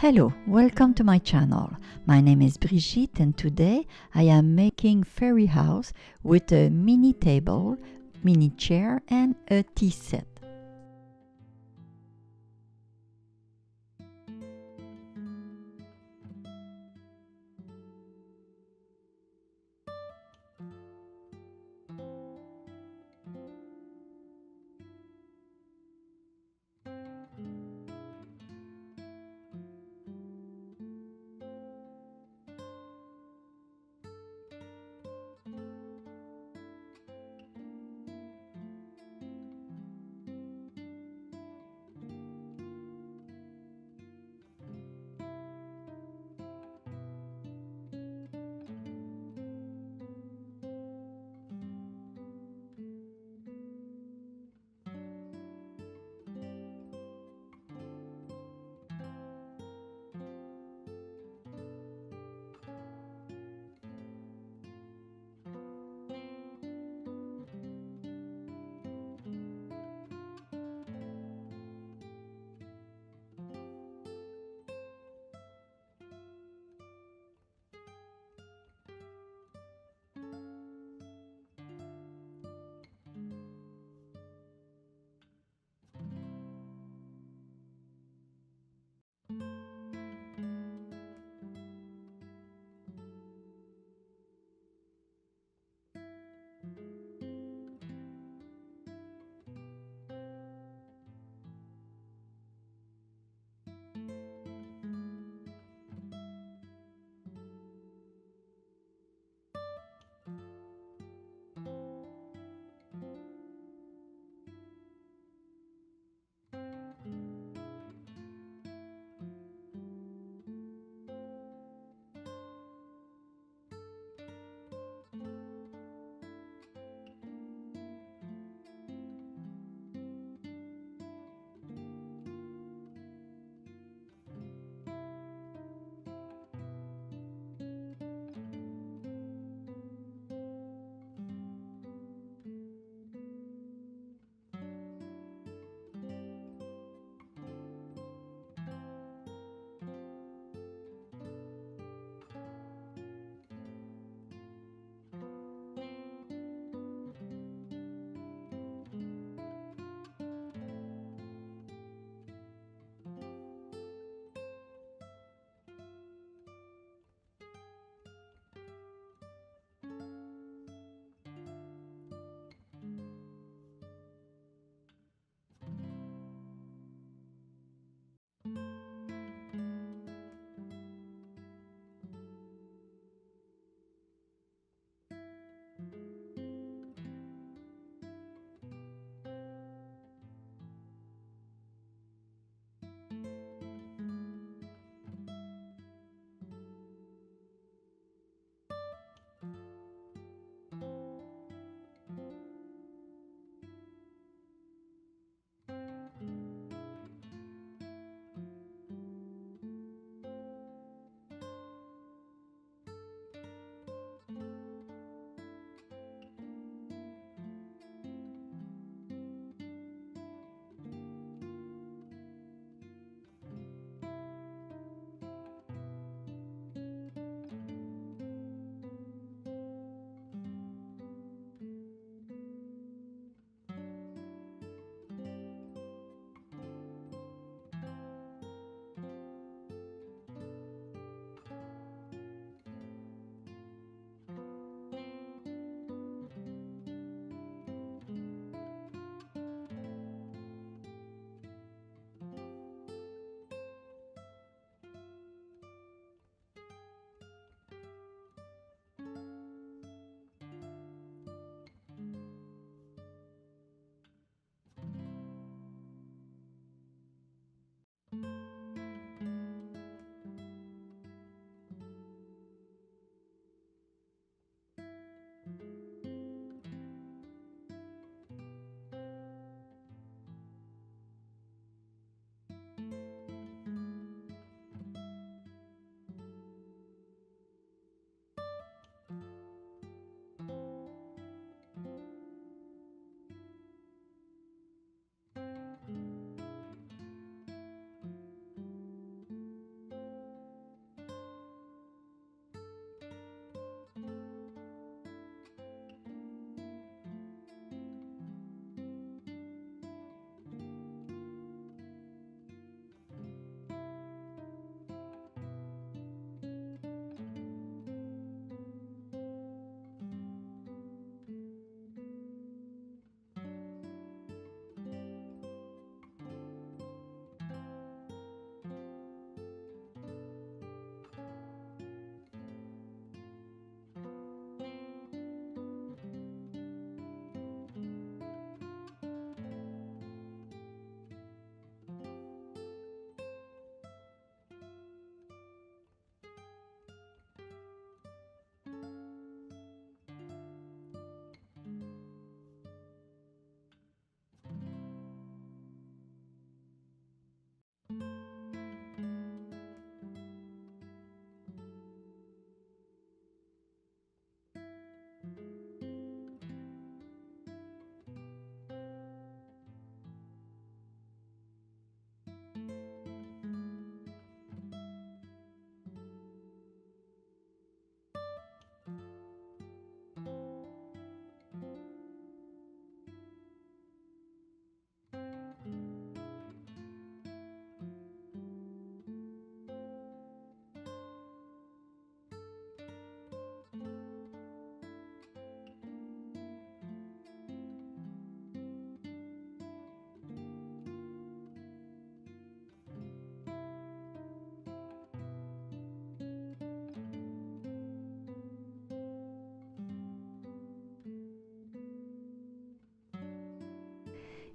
Hello, welcome to my channel. My name is Brigitte and today I am making fairy house with a mini table, mini chair and a tea set.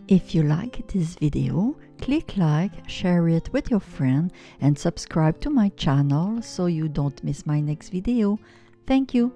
If you like this video, click like, share it with your friend and subscribe to my channel so you don't miss my next video. Thank you.